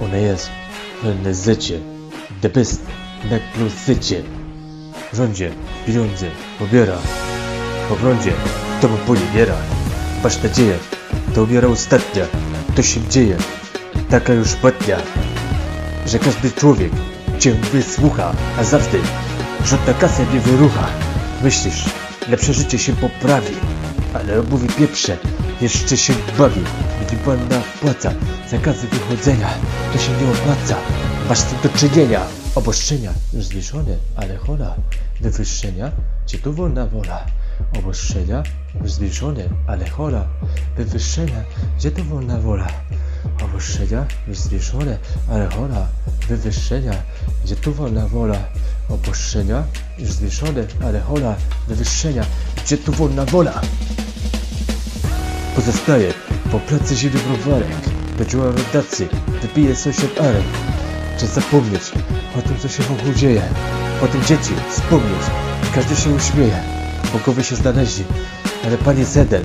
Unajez, wylezycie, depyst, nakluzycie. Rządzie, pieniądze, pobiera. W oglądzie, to mu polibiera. Patrz na dzieje, to umiera ostatnia. To się dzieje, taka już patnia. Że każdy człowiek cię wysłucha, a zawsze żadna kasa nie wyrucha. Myślisz, lepsze życie się poprawi, ale obuwi pieprze, jeszcze się bawi. Gdy pan napłaca zakazy wychodzenia, to się nie opłaca. Masz z tym do czynienia. Obostrzenia już zniesione, ale hola. Wywyższenia, czy to wolna wola? Obostrzenia już zniesione, ale hola. Wywyższenia, gdzie to wolna wola? Obostrzenia już zniesione, ale hola. Wywyższenia, gdzie to wolna wola? Obostrzenia już zniesione, ale hola. Wywyższenia, gdzie to wolna wola? Pozostaje po pracy zimny browarek. Chodziła w dacy, wypije sąsiad arek. Czas zapomnieć o tym, co się wokół dzieje. O tym dzieci wspomnieć. Każdy się uśmieje. Bogowie się znaleźli. Ale Pan jest jeden.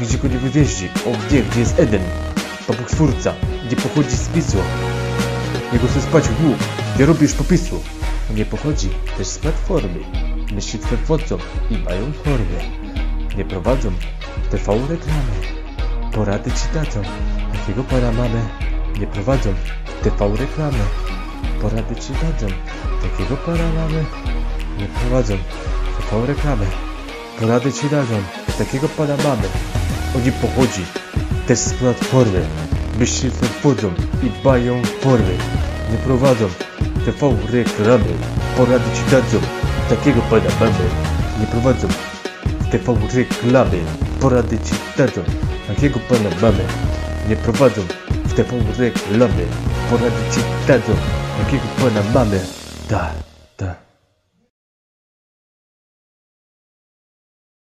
Gdzie go nie wywieźli? On wie, gdzie jest Eden. Pan Bóg Twórca. Nie pochodzi z pisła. Jego chce spać w głów. Nie robisz popisu. Nie pochodzi też z platformy. Myśli tworzą i mają formę. Nie prowadzą TV reklamy. Porady ci dadzą. Jakiego Pana mamy? Nie prowadzą TV reklamy. Porady ci dadzą. Takiego Pana mamy. Nie prowadzą TV reklamy. Porady ci dadzą. Takiego Pana mamy. Oni pochodzi też z platformy. Myśli wchodzą i bają formy. Nie prowadzą TV reklamy. Porady ci dadzą. Takiego Pana mamy. Nie prowadzą TV reklamy. Porady ci dadzą. Takiego Pana mamy. Nie prowadzą TV reklamy. Porady ci dadzą. Jakiego Pana mamy. Da, da.